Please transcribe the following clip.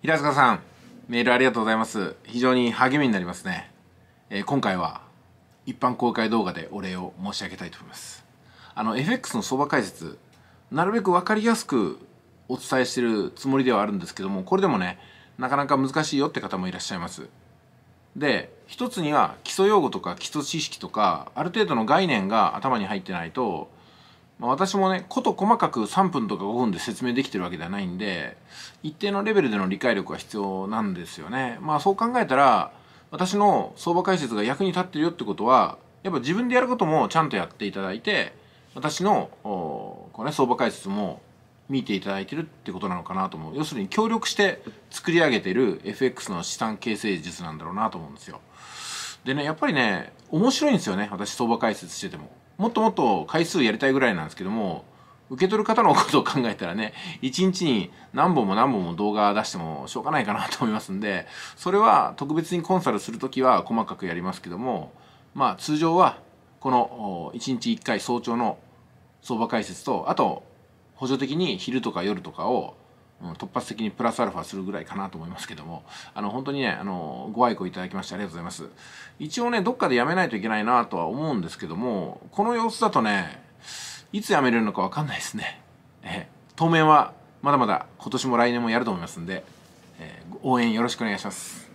平塚さん、メールありがとうございます。非常に励みになりますね。今回は一般公開動画でお礼を申し上げたいと思います。FX の相場解説、なるべく分かりやすくお伝えしてるつもりではあるんですけども、これでもね、なかなか難しいよって方もいらっしゃいます。で、一つには基礎用語とか基礎知識とか、ある程度の概念が頭に入ってないと、私もね、こと細かく3分とか5分で説明できてるわけではないんで、一定のレベルでの理解力が必要なんですよね。そう考えたら、私の相場解説が役に立ってるよってことは、やっぱ自分でやることもちゃんとやっていただいて、私の、相場解説も見ていただいてるってことなのかなと思う。要するに協力して作り上げてる FX の資産形成術なんだろうなと思うんですよ。でね、やっぱりね、面白いんですよね。私相場解説してても。もっともっと回数やりたいぐらいなんですけども、受け取る方のことを考えたらね、1日に何本も動画出してもしょうがないかなと思いますんで、それは特別にコンサルするときは細かくやりますけども、通常はこの1日1回早朝の相場解説と、あと補助的に昼とか夜とかを突発的にプラスアルファするぐらいかなと思いますけども、本当にね、ご愛顧いただきましてありがとうございます。一応ね、どっかでやめないといけないなとは思うんですけども、この様子だとね、いつやめれるのかわかんないですね。当面はまだまだ今年も来年もやると思いますんで、応援よろしくお願いします。